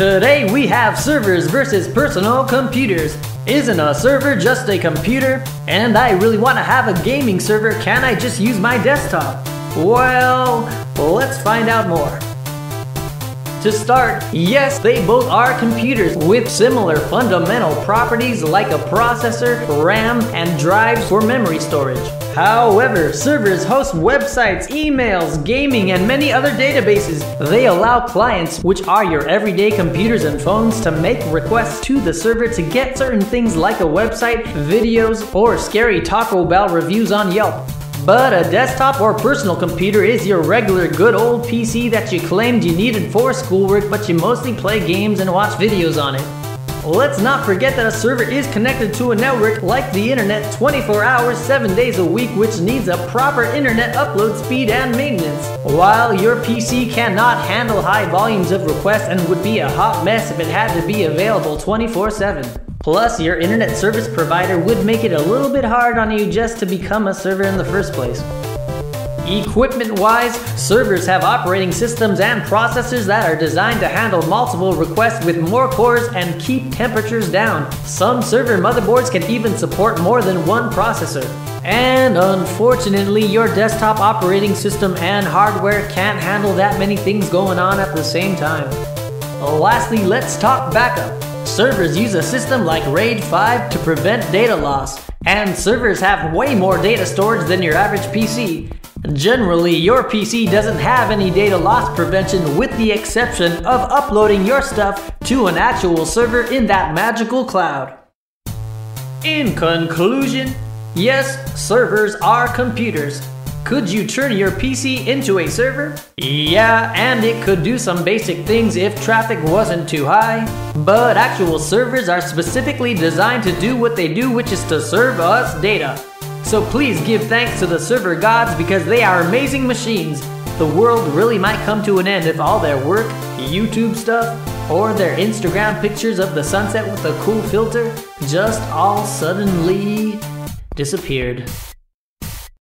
Today we have servers versus personal computers. Isn't a server just a computer? And I really want to have a gaming server. Can I just use my desktop? Well, let's find out more. To start, yes, they both are computers with similar fundamental properties like a processor, RAM, and drives for memory storage. However, servers host websites, emails, gaming, and many other databases. They allow clients, which are your everyday computers and phones, to make requests to the server to get certain things like a website, videos, or scary Taco Bell reviews on Yelp. But a desktop or personal computer is your regular good old PC that you claimed you needed for schoolwork, but you mostly play games and watch videos on it. Let's not forget that a server is connected to a network like the internet 24 hours, 7 days a week, which needs a proper internet upload speed and maintenance. While your PC cannot handle high volumes of requests and would be a hot mess if it had to be available 24/7. Plus, your internet service provider would make it a little bit hard on you just to become a server in the first place. Equipment-wise, servers have operating systems and processors that are designed to handle multiple requests with more cores and keep temperatures down. Some server motherboards can even support more than one processor. And unfortunately, your desktop operating system and hardware can't handle that many things going on at the same time. Lastly, let's talk backup. Servers use a system like RAID 5 to prevent data loss, and servers have way more data storage than your average PC. Generally, your PC doesn't have any data loss prevention with the exception of uploading your stuff to an actual server in that magical cloud. In conclusion, yes, servers are computers. Could you turn your PC into a server? Yeah, and it could do some basic things if traffic wasn't too high. But actual servers are specifically designed to do what they do, which is to serve us data. So please give thanks to the server gods because they are amazing machines. The world really might come to an end if all their work, YouTube stuff, or their Instagram pictures of the sunset with a cool filter just all suddenly disappeared.